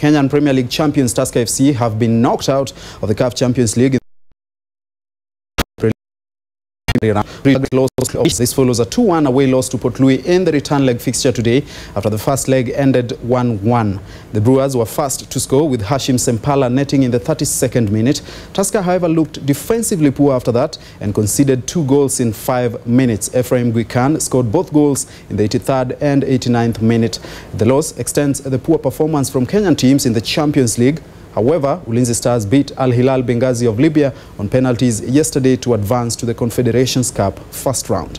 Kenyan Premier League champions Tusker FC have been knocked out of the CAF Champions League. This follows a 2-1 away loss to Port Louis in the return leg fixture today after the first leg ended 1-1. The Brewers were first to score with Hashim Sempala netting in the 32nd minute. Tusker, however, looked defensively poor after that and conceded 2 goals in 5 minutes. Ephraim Gwikan scored both goals in the 83rd and 89th minute. The loss extends the poor performance from Kenyan teams in the Champions League. However, Ulinzi Stars beat Al Hilal Benghazi of Libya on penalties yesterday to advance to the Confederations Cup first round.